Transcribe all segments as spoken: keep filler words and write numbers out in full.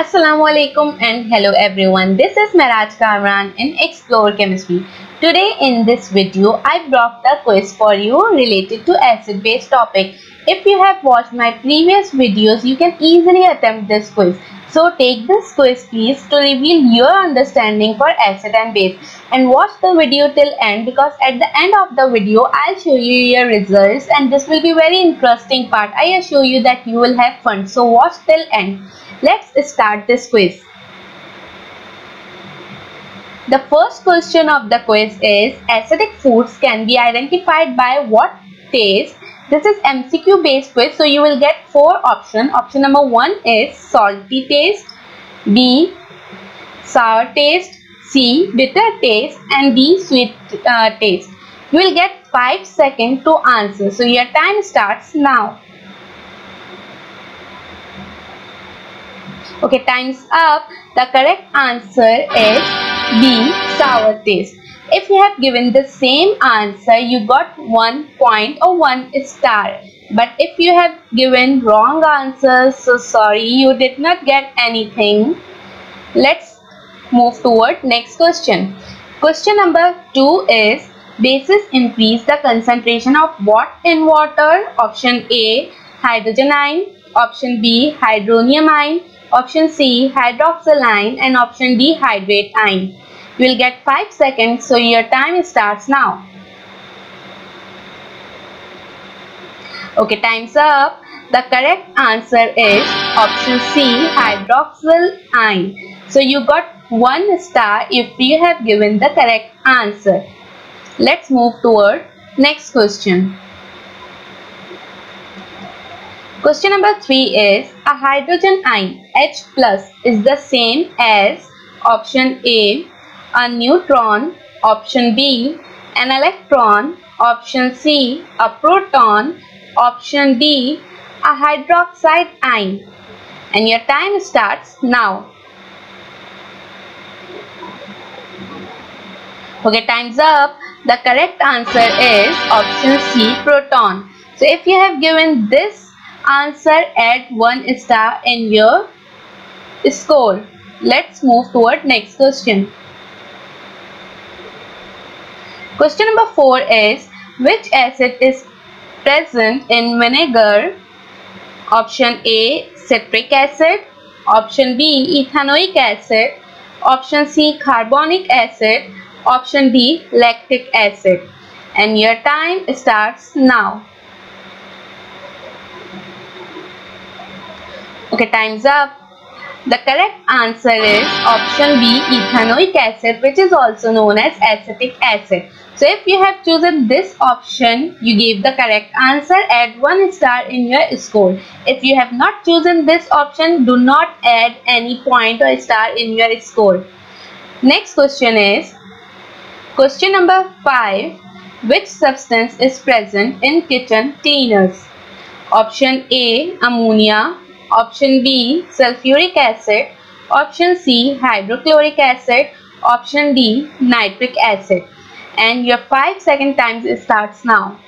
Assalamualaikum and hello everyone. This is Miraj Kamran in Explore Chemistry. Today in this video I brought the quiz for you related to acid base topic. If you have watched my previous videos, you can easily attempt this quiz. So take this quiz please to reveal your understanding for acid and base, and watch the video till end, because at the end of the video I'll show you your results, and this will be very interesting part. I assure you that you will have fun. So watch till end. Let's start this quiz. The first question of the quiz is, acidic foods can be identified by what taste? This is M C Q based quiz, so you will get four options. Option number one is salty taste, B sour taste, C bitter taste, and D sweet uh, taste. You will get five seconds to answer, so your time starts now. Okay, time's up. The correct answer is B sour taste. If you have given the same answer, you got one point or one star. But if you have given wrong answers, so sorry, you did not get anything. Let's move toward next question. Question number two is, bases increase the concentration of what in water? Option A, hydrogen ion. Option B, hydronium ion. Option C, hydroxyl ion, and option D, hydrate ion. You will get five seconds, so your time starts now. Okay, time's up. The correct answer is option C, hydroxyl ion. So you got one star if you have given the correct answer. Let's move toward next question. Question number three is, a hydrogen ion H plus is the same as option A, a neutron, option B, an electron, option C, a proton, option D, a hydroxide ion. And your time starts now. Okay, time's up. The correct answer is option C, proton. So if you have given this answer, add one star in your score. Let's move toward next question. Question number four is, which acid is present in vinegar? Option A, citric acid. Option B, ethanoic acid. Option C, carbonic acid. Option D, lactic acid. And your time starts now. Okay, time's up. The correct answer is option B, ethanoic acid, which is also known as acetic acid. So if you have chosen this option, you gave the correct answer, add one star in your score. If you have not chosen this option, do not add any point or star in your score. Next question is, question number five, which substance is present in kitchen cleaners? Option A, ammonia. Option B, sulfuric acid. Option C, hydrochloric acid. Option D, nitric acid. And your five second time starts now.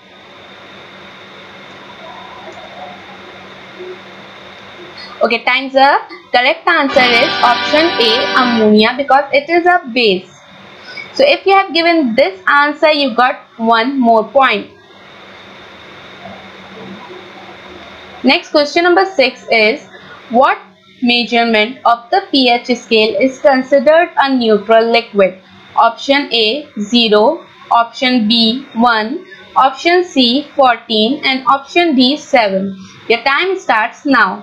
Okay, time's up. Correct answer is option A, ammonia, because it is a base. So if you have given this answer, you got one more point. Next question number six is, what measurement of the pH scale is considered a neutral liquid? Option A, zero, option B, one, option C, fourteen, and option D, seven. Your time starts now.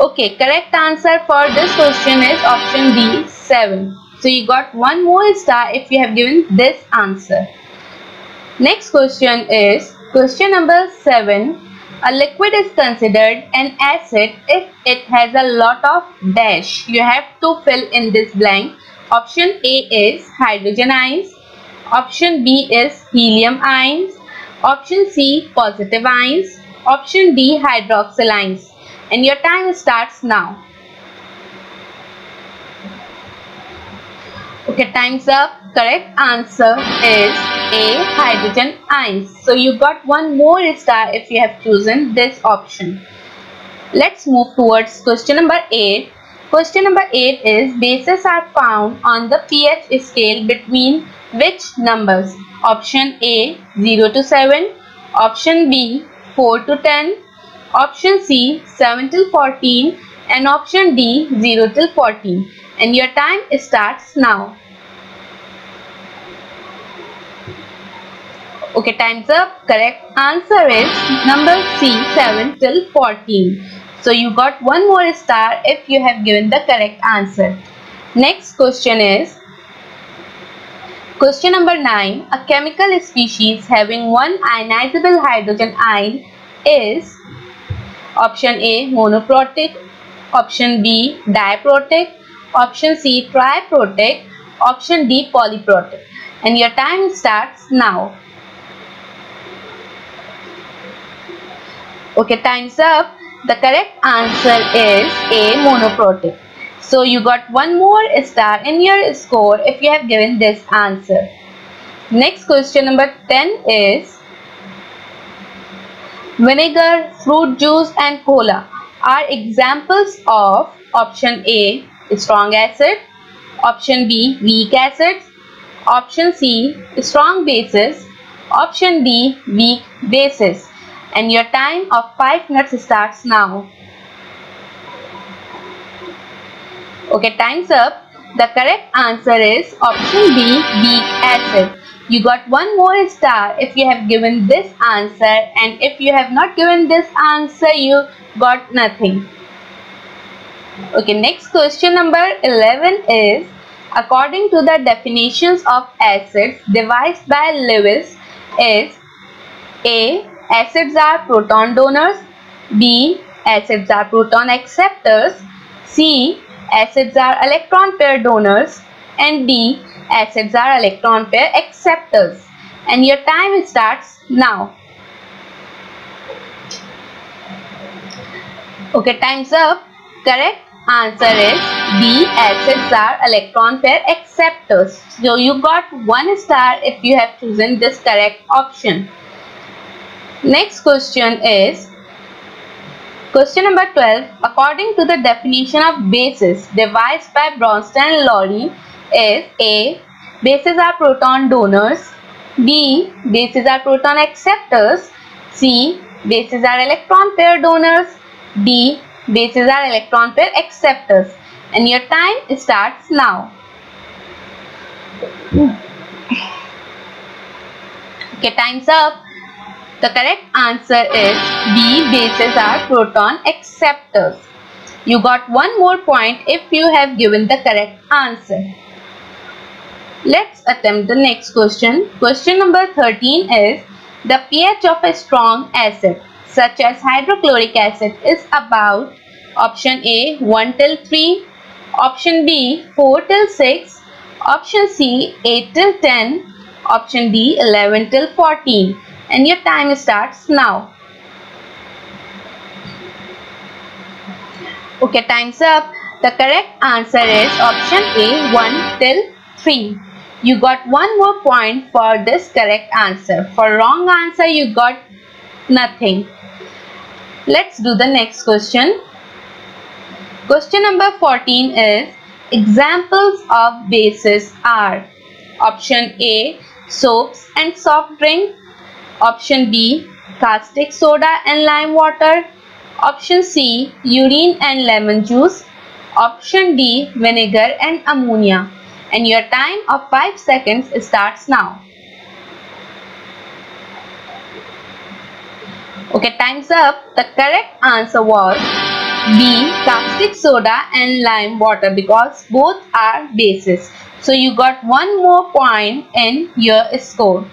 Okay, correct answer for this question is option D, seven. So you got one more star if you have given this answer. Next question is, question number seven, a liquid is considered an acid if it has a lot of dash. You have to fill in this blank. Option A is hydrogen ions. Option B is helium ions. Option C, positive ions. Option D, hydroxyl ions. And your time starts now. Okay, time's up. Correct answer is A, hydrogen ions. So you got one more star if you have chosen this option. Let's move towards question number eight. Question number eight is bases are found on the pH scale between which numbers? Option A zero to seven, option B four to ten, option C seven till fourteen, and option D zero till fourteen. And your time starts now. Okay, time's up. Correct answer is number C, seven till fourteen. So you got one more star if you have given the correct answer. Next question is question number nine. A chemical species having one ionizable hydrogen ion is option A monoprotic, option B diprotic, option C triprotic, option D polyprotic. And your time starts now. Okay, time's up. The correct answer is A monoprotic. So you got one more star in your score if you have given this answer. Next question number ten is vinegar, fruit juice and cola are examples of option A strong acid, option B weak acids, option C strong bases, option D weak bases. And your time of five minutes starts now. Okay, time's up. The correct answer is option B, weak acid. You got one more star if you have given this answer, and if you have not given this answer, you got nothing. Okay, next question number eleven is according to the definitions of acids devised by Lewis is A. Acids are proton donors, B. Acids are proton acceptors, C. Acids are electron pair donors, and D. Acids are electron pair acceptors. And your time starts now. Okay, time's up. Correct answer is B. Acids are electron pair acceptors. So you got one star if you have chosen this correct option. Next question is question number twelve. According to the definition of bases devised by Bronsted and Lowry is A. Bases are proton donors, B. Bases are proton acceptors, C. Bases are electron pair donors, D. Bases are electron pair acceptors. And your time starts now. Okay, time's up. The correct answer is B. Bases are proton acceptors. You got one more point if you have given the correct answer. Let's attempt the next question. Question number thirteen is the pH of a strong acid such as hydrochloric acid is about option A one till three, option B four till six, option C eight till ten, option D eleven till fourteen. And your time starts now. Okay, time's up. The correct answer is option A, one till three. You got one more point for this correct answer. For wrong answer, you got nothing. Let's do the next question. Question number fourteen is examples of bases are option A, soaps and soft drink, option B, caustic soda and lime water, option C, urine and lemon juice, option D, vinegar and ammonia. And your time of five seconds starts now. Okay, time's up. The correct answer was B, caustic soda and lime water, because both are bases. So you got one more point in your score.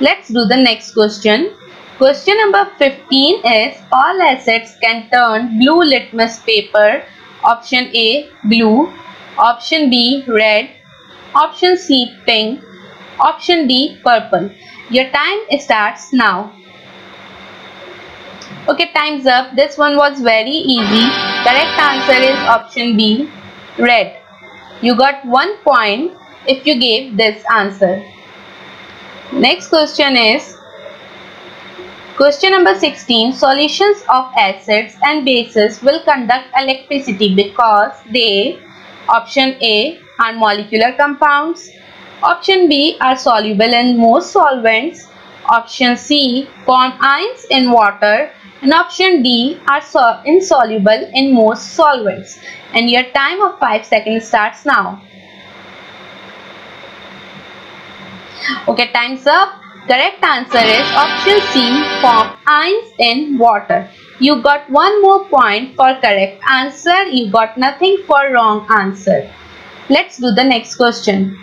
Let's do the next question. Question number fifteen is all acids can turn blue litmus paper. Option A, blue, option B, red, option C, pink, option D, purple. Your time starts now. Okay, time's up. This one was very easy. Correct answer is option B, red. You got one point if you gave this answer. Next question is Question number sixteen. Solutions of acids and bases will conduct electricity because they, option A, are molecular compounds, option B, are soluble in most solvents, option C, form ions in water, and option D, are so insoluble in most solvents. And your time of five seconds starts now. Okay, time's up. Correct answer is option C, form ions in water. You got one more point for correct answer. You got nothing for wrong answer. Let's do the next question.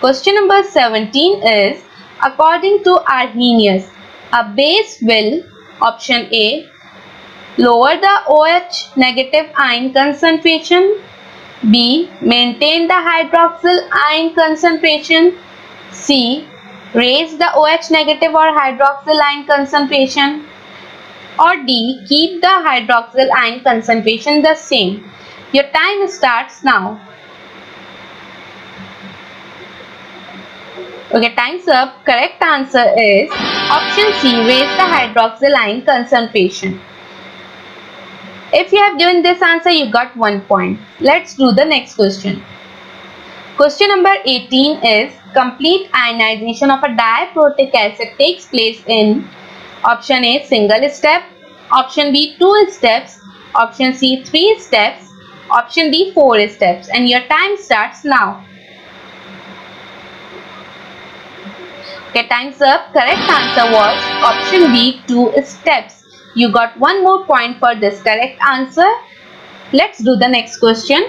Question number seventeen is, according to Arrhenius, a base will, option A, lower the OH negative ion concentration, B, maintain the hydroxyl ion concentration, C, raise the OH negative or hydroxyl ion concentration, or D, keep the hydroxyl ion concentration the same. Your time starts now. Okay, time's up. Correct answer is option C, raise the hydroxyl ion concentration. If you have given this answer, you got one point. Let's do the next question. Question number eighteen is, complete ionization of a diprotic acid takes place in, option A, single step, option B, two steps, option C, three steps, option D, four steps. And your time starts now. Okay, time's up. Correct answer was option B, two steps. You got one more point for this correct answer. Let's do the next question.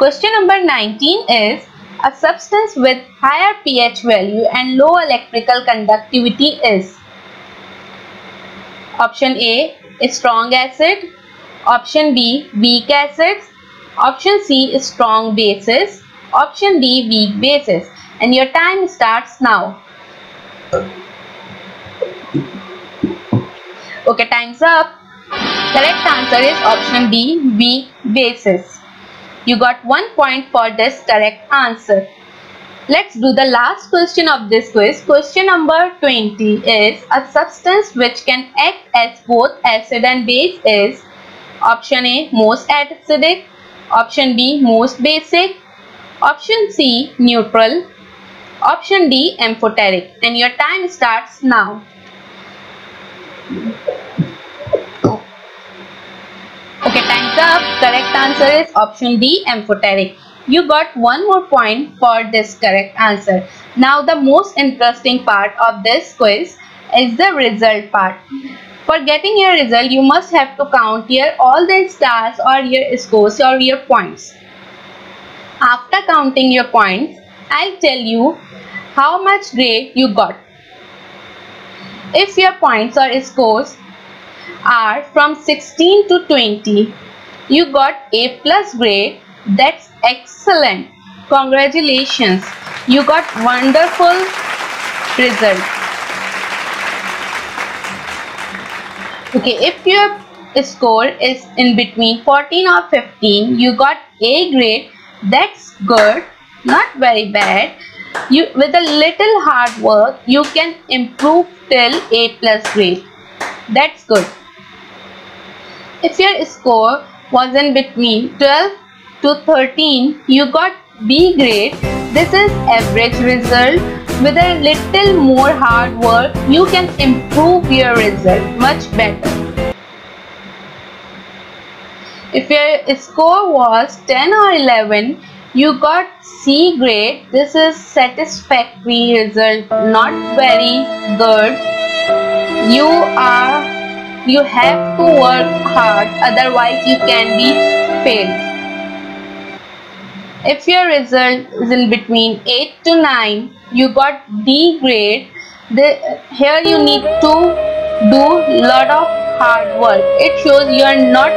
Question number nineteen is, a substance with higher pH value and low electrical conductivity is, option A, strong acid, option B, weak acids, option C, strong bases, option D, weak bases. And your time starts now. Okay, time's up. Correct answer is option B, weak bases. You got one point for this correct answer. Let's do the last question of this quiz. Question number twenty is, a substance which can act as both acid and base is, option A, most acidic, option B, most basic, option C, neutral, option D, amphoteric. And your time starts now. Okay, time's up. Correct answer is option D, amphoteric. You got one more point for this correct answer. Now the most interesting part of this quiz is the result part. For getting your result, you must have to count here all the stars or your scores or your points. After counting your points, I'll tell you how much grade you got. If your points or scores are from sixteen to twenty, you got A plus grade. That's excellent. Congratulations, you got wonderful result. Okay, if your score is in between fourteen or fifteen, you got A grade. That's good, not very bad. You, with a little hard work, you can improve till A plus grade. That's good. If your score was in between twelve to thirteen, you got B grade. This is average result. With a little more hard work, you can improve your result much better. If your score was ten or eleven, you got C grade. This is satisfactory result, not very good. You are You have to work hard, otherwise you can be failed. If your result is in between eight to nine, you got D grade. The, here you need to do lot of hard work. It shows you are not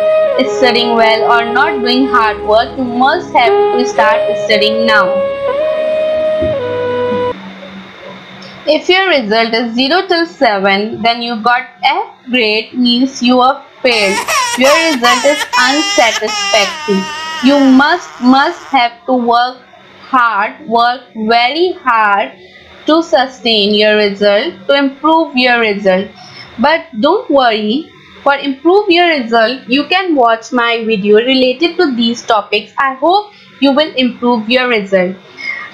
studying well or not doing hard work. You must have to start studying now. If your result is zero till seven, then you got F grade, means you are failed. Your result is unsatisfactory. You must must have to work hard, work very hard to sustain your result, to improve your result. But don't worry, for improve your result, you can watch my video related to these topics. I hope you will improve your result.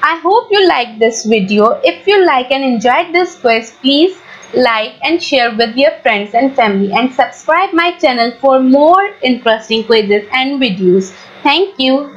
I hope you like this video. If you like and enjoyed this quiz, please like and share with your friends and family, and subscribe my channel for more interesting quizzes and videos. Thank you.